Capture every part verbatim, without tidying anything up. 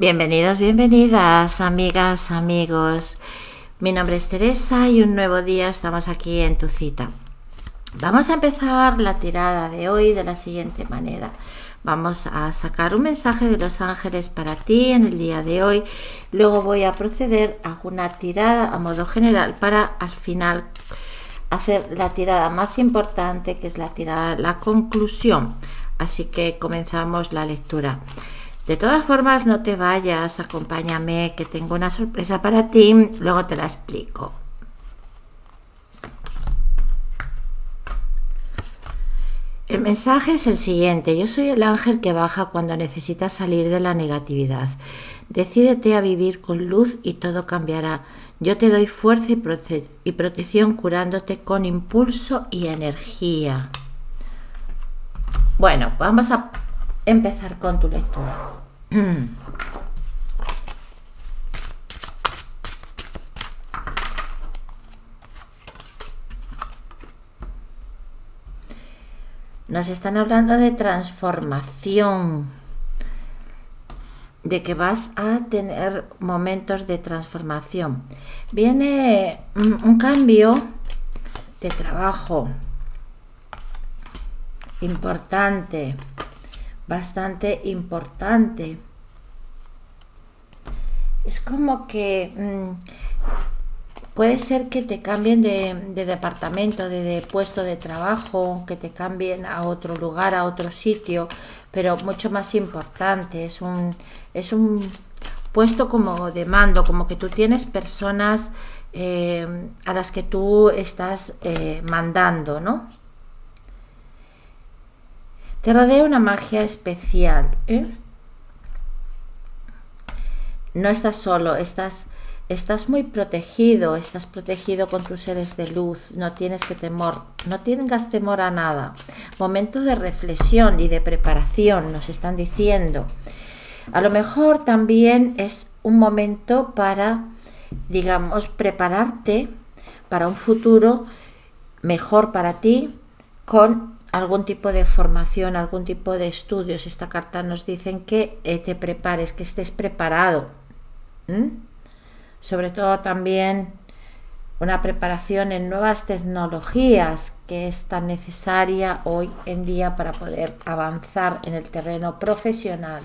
Bienvenidos, bienvenidas, amigas, amigos. Mi nombre es Teresa y un nuevo día estamos aquí en tu cita. Vamos a empezar la tirada de hoy de la siguiente manera. Vamos a sacar un mensaje de los ángeles para ti en el día de hoy. Luego voy a proceder a una tirada a modo general para al final hacer la tirada más importante, que es la tirada, la conclusión. Así que comenzamos la lectura. De todas formas, no te vayas, acompáñame, que tengo una sorpresa para ti, luego te la explico. El mensaje es el siguiente: yo soy el ángel que baja cuando necesitas salir de la negatividad. Decídete a vivir con luz y todo cambiará. Yo te doy fuerza y, prote y protección, curándote con impulso y energía. Bueno, vamos a empezar con tu lectura. Nos están hablando de transformación, de que vas a tener momentos de transformación. Viene un cambio de trabajo importante, bastante importante. Es como que mmm, puede ser que te cambien de, de departamento, de, de puesto de trabajo, que te cambien a otro lugar, a otro sitio, pero mucho más importante. Es un, es un puesto como de mando, como que tú tienes personas eh, a las que tú estás eh, mandando, ¿no? Te rodea una magia especial, ¿eh? No estás solo, estás, estás muy protegido, estás protegido con tus seres de luz, no tienes que temor, no tengas temor a nada. Momento de reflexión y de preparación, nos están diciendo. A lo mejor también es un momento para, digamos, prepararte para un futuro mejor para ti con algún tipo de formación, algún tipo de estudios. Esta carta nos dicen que eh, te prepares, que estés preparado. ¿Mm? Sobre todo también una preparación en nuevas tecnologías, que es tan necesaria hoy en día para poder avanzar en el terreno profesional.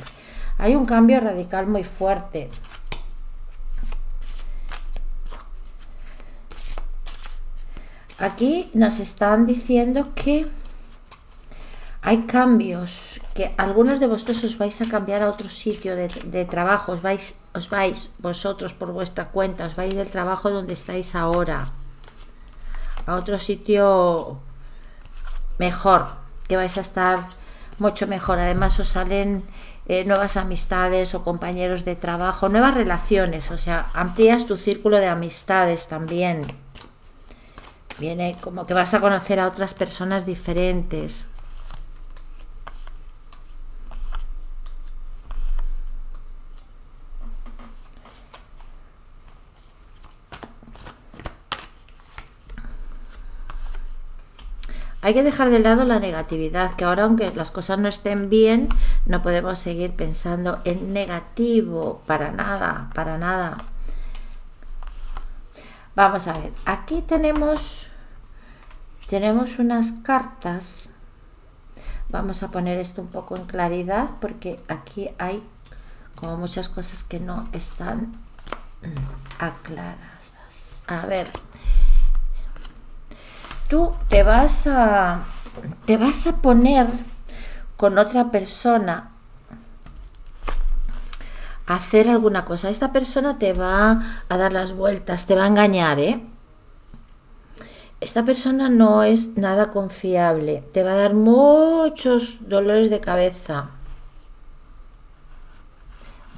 Hay un cambio radical muy fuerte. Aquí nos están diciendo que hay cambios, que algunos de vosotros os vais a cambiar a otro sitio de, de trabajo, os vais, os vais vosotros por vuestra cuenta, os vais del trabajo donde estáis ahora, a otro sitio mejor, que vais a estar mucho mejor. Además os salen eh, nuevas amistades o compañeros de trabajo, nuevas relaciones, o sea, amplías tu círculo de amistades también. Viene como que vas a conocer a otras personas diferentes. Hay que dejar de lado la negatividad, que ahora, aunque las cosas no estén bien, no podemos seguir pensando en negativo, para nada, para nada. Vamos a ver, aquí tenemos, tenemos unas cartas. Vamos a poner esto un poco en claridad, porque aquí hay como muchas cosas que no están aclaradas. A ver. Tú te vas a, te vas a poner con otra persona a hacer alguna cosa. Esta persona te va a dar las vueltas, te va a engañar, ¿eh? Esta persona no es nada confiable, te va a dar muchos dolores de cabeza.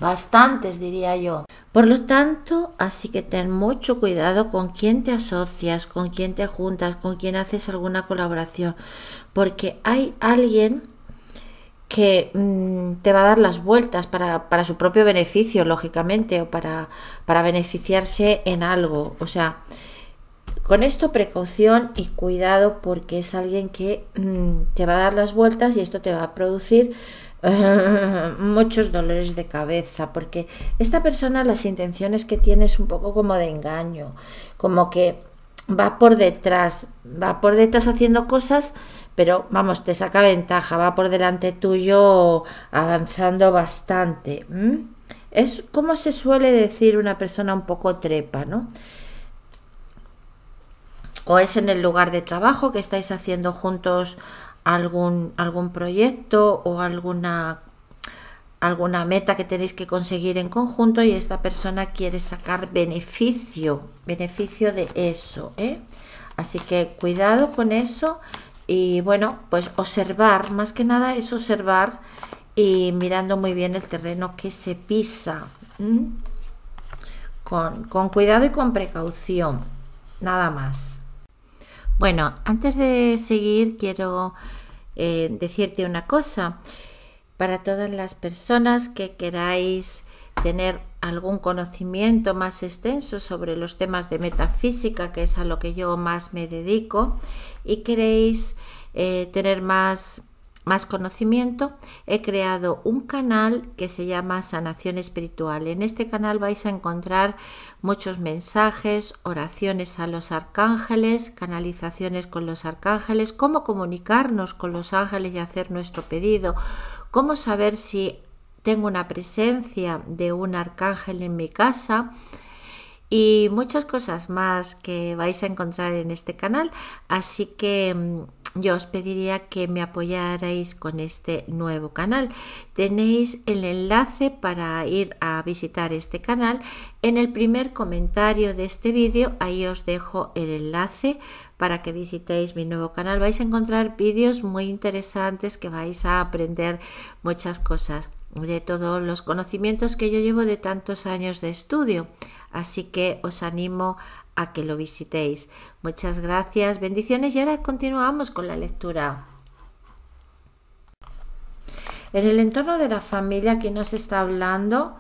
Bastantes, diría yo. Por lo tanto, así que ten mucho cuidado con quién te asocias, con quién te juntas, con quién haces alguna colaboración, porque hay alguien que mmm, te va a dar las vueltas para, para su propio beneficio, lógicamente, o para, para beneficiarse en algo. O sea, con esto precaución y cuidado, porque es alguien que mmm, te va a dar las vueltas, y esto te va a producir muchos dolores de cabeza, porque esta persona las intenciones que tiene es un poco como de engaño, como que va por detrás, va por detrás haciendo cosas, pero vamos, te saca ventaja, va por delante tuyo avanzando bastante. ¿Mm? Es como se suele decir, una persona un poco trepa, ¿no? O es en el lugar de trabajo que estáis haciendo juntos algún, algún proyecto o alguna, alguna meta que tenéis que conseguir en conjunto, y esta persona quiere sacar beneficio, beneficio de eso, ¿eh? Así que cuidado con eso y bueno, pues observar, más que nada es observar y mirando muy bien el terreno que se pisa, ¿Mm? con, con cuidado y con precaución, nada más. Bueno, antes de seguir quiero eh, decirte una cosa. Para todas las personas que queráis tener algún conocimiento más extenso sobre los temas de metafísica, que es a lo que yo más me dedico, y queréis eh, tener más, más conocimiento, he creado un canal que se llama Sanación Espiritual. En este canal vais a encontrar muchos mensajes, oraciones a los arcángeles, canalizaciones con los arcángeles, cómo comunicarnos con los ángeles y hacer nuestro pedido, cómo saber si tengo una presencia de un arcángel en mi casa y muchas cosas más que vais a encontrar en este canal. Así que yo os pediría que me apoyarais con este nuevo canal. Tenéis el enlace para ir a visitar este canal en el primer comentario de este vídeo. Ahí os dejo el enlace para que visitéis mi nuevo canal. Vais a encontrar vídeos muy interesantes que vais a aprender muchas cosas de todos los conocimientos que yo llevo de tantos años de estudio. Así que os animo a que lo visitéis. Muchas gracias, bendiciones, y ahora continuamos con la lectura. En el entorno de la familia, aquí nos está hablando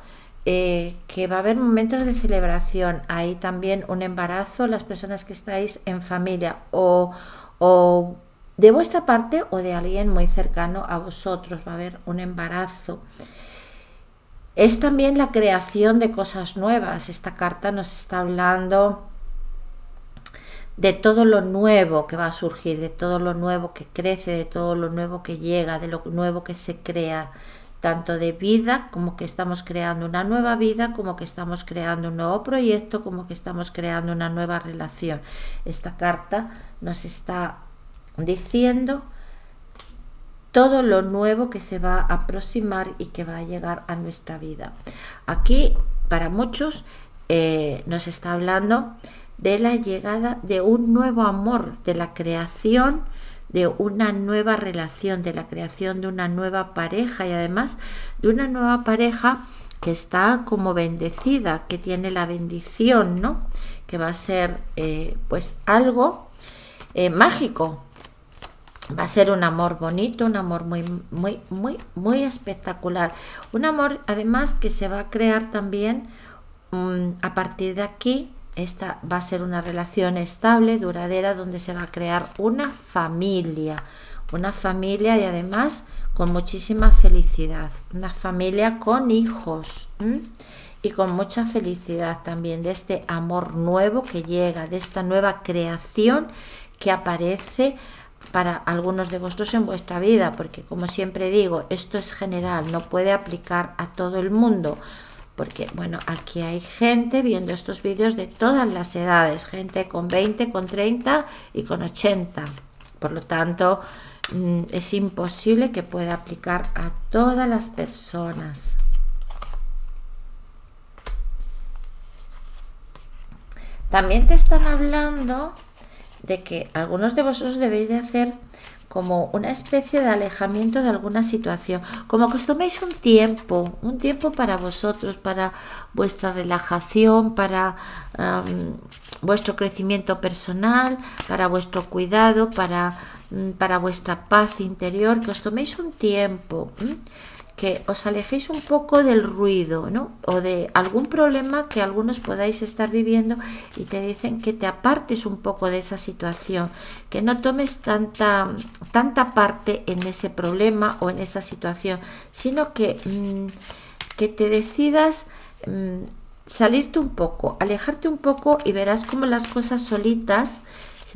eh, que va a haber momentos de celebración. Hay también un embarazo, las personas que estáis en familia o, o de vuestra parte o de alguien muy cercano a vosotros, va a haber un embarazo. Es también la creación de cosas nuevas. Esta carta nos está hablando de todo lo nuevo que va a surgir, de todo lo nuevo que crece, de todo lo nuevo que llega, de lo nuevo que se crea, tanto de vida como que estamos creando una nueva vida, como que estamos creando un nuevo proyecto, como que estamos creando una nueva relación. Esta carta nos está diciendo todo lo nuevo que se va a aproximar y que va a llegar a nuestra vida. Aquí, para muchos, eh, nos está hablando de la llegada de un nuevo amor, de la creación de una nueva relación, de la creación de una nueva pareja, y además de una nueva pareja que está como bendecida, que tiene la bendición, ¿no? Que va a ser eh, pues algo eh, mágico. Va a ser un amor bonito, un amor muy, muy, muy, muy espectacular. Un amor, además, que se va a crear también um, a partir de aquí. Esta va a ser una relación estable, duradera, donde se va a crear una familia. Una familia y además con muchísima felicidad. Una familia con hijos, ¿eh? Y con mucha felicidad también de este amor nuevo que llega, de esta nueva creación que aparece para algunos de vosotros en vuestra vida, porque como siempre digo, esto es general, no puede aplicar a todo el mundo, porque bueno, aquí hay gente viendo estos vídeos de todas las edades, gente con veinte, con treinta y con ochenta, por lo tanto es imposible que pueda aplicar a todas las personas. También te están hablando de que algunos de vosotros debéis de hacer como una especie de alejamiento de alguna situación, como que os toméis un tiempo, un tiempo para vosotros, para vuestra relajación, para um, vuestro crecimiento personal, para vuestro cuidado, para, um, para vuestra paz interior, que os toméis un tiempo, ¿eh? que os alejéis un poco del ruido, ¿no? O de algún problema que algunos podáis estar viviendo, y te dicen que te apartes un poco de esa situación, que no tomes tanta, tanta parte en ese problema o en esa situación, sino que, mmm, que te decidas mmm, salirte un poco, alejarte un poco, y verás cómo las cosas solitas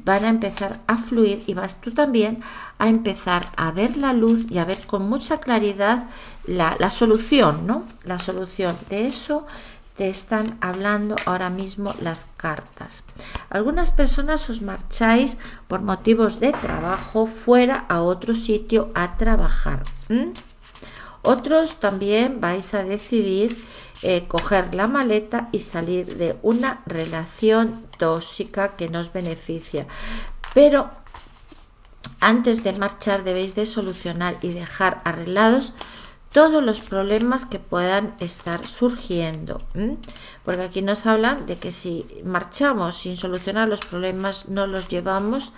van a empezar a fluir, y vas tú también a empezar a ver la luz y a ver con mucha claridad la, la solución, ¿no? La solución. De eso te están hablando ahora mismo las cartas. Algunas personas os marcháis por motivos de trabajo fuera, a otro sitio a trabajar. ¿Mm? Otros también vais a decidir eh, coger la maleta y salir de una relación tóxica que no os beneficia. Pero antes de marchar debéis de solucionar y dejar arreglados todos los problemas que puedan estar surgiendo, ¿eh? Porque aquí nos hablan de que si marchamos sin solucionar los problemas, no los llevamos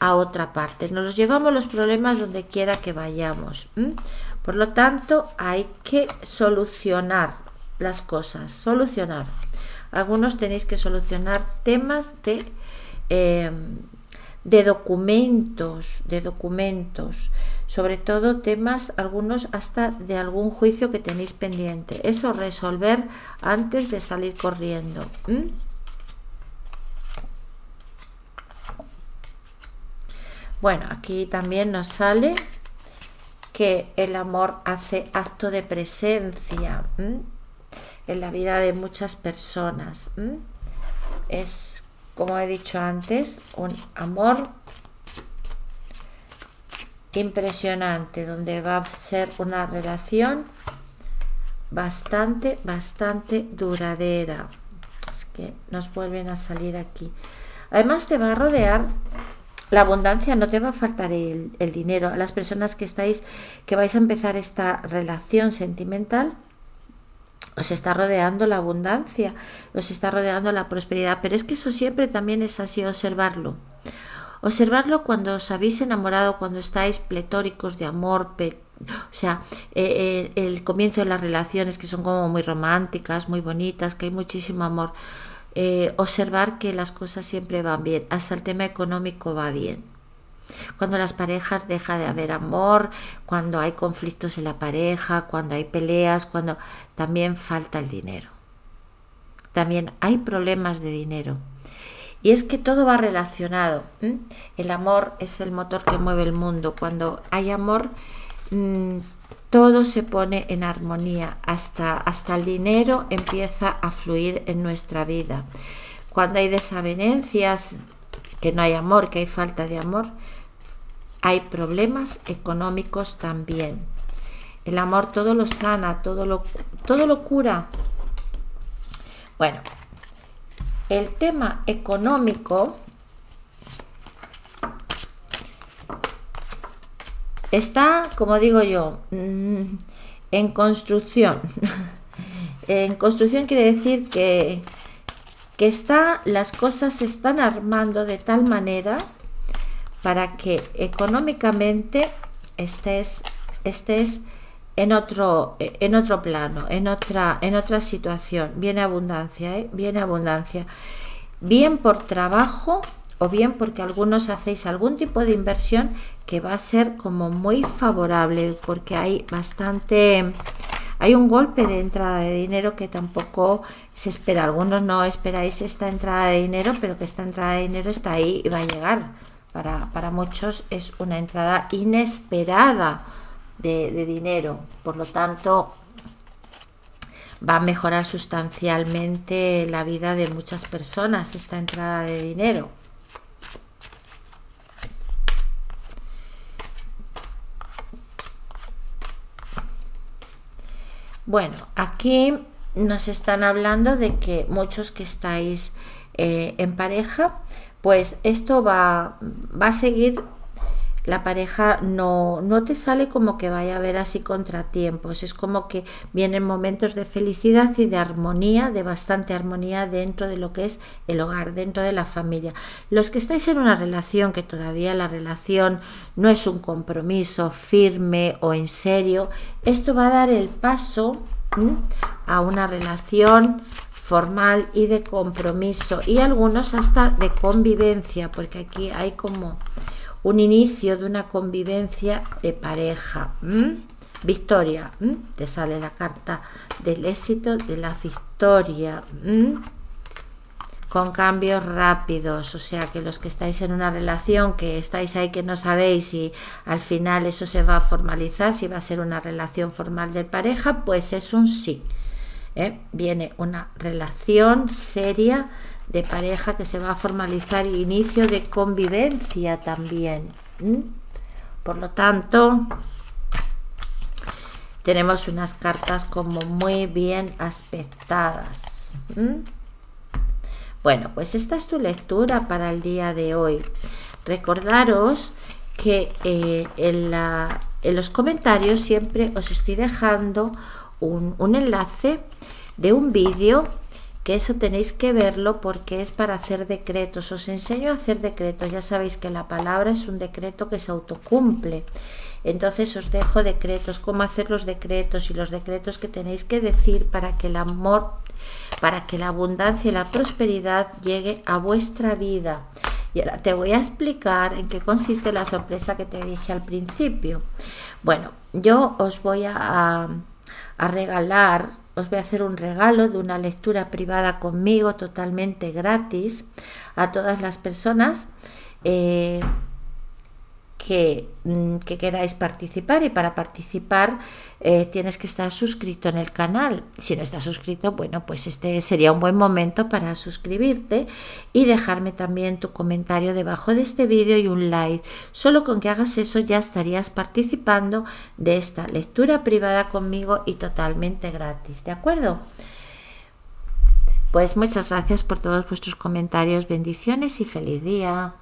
a otra parte, no los llevamos los problemas donde quiera que vayamos, ¿eh? Por lo tanto, hay que solucionar las cosas, solucionar. Algunos tenéis que solucionar temas de, eh, de documentos, de documentos, sobre todo temas, algunos hasta de algún juicio que tenéis pendiente. Eso resolver antes de salir corriendo. ¿Mm? Bueno, aquí también nos sale que el amor hace acto de presencia, ¿m? En la vida de muchas personas, ¿m? Es, como he dicho antes, un amor impresionante, donde va a ser una relación bastante, bastante duradera. Es que nos vuelven a salir aquí. Además, te va a rodear la abundancia, no te va a faltar el, el dinero. Las personas que estáis, que vais a empezar esta relación sentimental, os está rodeando la abundancia, os está rodeando la prosperidad. Pero es que eso siempre también es así, observarlo. Observarlo cuando os habéis enamorado, cuando estáis pletóricos de amor, pe o sea, eh, eh, el comienzo de las relaciones que son como muy románticas, muy bonitas, que hay muchísimo amor. Eh, observar que las cosas siempre van bien, hasta el tema económico va bien. Cuando las parejas deja de haber amor, cuando hay conflictos en la pareja, cuando hay peleas, cuando también falta el dinero, también hay problemas de dinero. Y es que todo va relacionado, ¿eh? El amor es el motor que mueve el mundo. Cuando hay amor, mmm, todo se pone en armonía, hasta, hasta el dinero empieza a fluir en nuestra vida. Cuando hay desavenencias, que no hay amor, que hay falta de amor, hay problemas económicos también. El amor todo lo sana, todo lo, todo lo cura. Bueno, el tema económico está, como digo yo, en construcción. En construcción quiere decir que, que está, las cosas se están armando de tal manera para que económicamente estés, estés en otro, en otro plano, en otra, en otra situación. Viene abundancia, ¿eh? Viene abundancia. Bien por trabajo, o bien porque algunos hacéis algún tipo de inversión que va a ser como muy favorable, porque hay bastante, hay un golpe de entrada de dinero que tampoco se espera. Algunos no esperáis esta entrada de dinero, pero que esta entrada de dinero está ahí y va a llegar. Para, para muchos es una entrada inesperada de, de dinero, por lo tanto va a mejorar sustancialmente la vida de muchas personas esta entrada de dinero. Bueno, aquí nos están hablando de que muchos que estáis eh, en pareja, pues esto va, va a seguir la pareja no, no te sale como que vaya a haber así contratiempos, es como que vienen momentos de felicidad y de armonía, de bastante armonía dentro de lo que es el hogar, dentro de la familia. Los que estáis en una relación, que todavía la relación no es un compromiso firme o en serio, esto va a dar el paso ¿m? a una relación formal y de compromiso, y algunos hasta de convivencia, porque aquí hay como un inicio de una convivencia de pareja. ¿Mm? Victoria, ¿Mm? te sale la carta del éxito, de la victoria, ¿Mm? con cambios rápidos. O sea que los que estáis en una relación, que estáis ahí, que no sabéis si al final eso se va a formalizar, si va a ser una relación formal de pareja, pues es un sí. ¿Eh? Viene una relación seria de pareja que se va a formalizar, inicio de convivencia también. ¿Mm? Por lo tanto, tenemos unas cartas como muy bien aspectadas. ¿Mm? Bueno, pues esta es tu lectura para el día de hoy. Recordaros que eh, en, la, en los comentarios siempre os estoy dejando Un, un enlace de un vídeo, que eso tenéis que verlo porque es para hacer decretos. Os enseño a hacer decretos. Ya sabéis que la palabra es un decreto que se autocumple, entonces os dejo decretos, cómo hacer los decretos y los decretos que tenéis que decir para que el amor, para que la abundancia y la prosperidad llegue a vuestra vida. Y ahora te voy a explicar en qué consiste la sorpresa que te dije al principio. Bueno, yo os voy a, a a regalar, os voy a hacer un regalo de una lectura privada conmigo totalmente gratis a todas las personas eh, que, que queráis participar, y para participar eh, tienes que estar suscrito en el canal. Si no estás suscrito, bueno, pues este sería un buen momento para suscribirte y dejarme también tu comentario debajo de este vídeo y un like. Solo con que hagas eso ya estarías participando de esta lectura privada conmigo y totalmente gratis, ¿de acuerdo? Pues muchas gracias por todos vuestros comentarios, bendiciones y feliz día.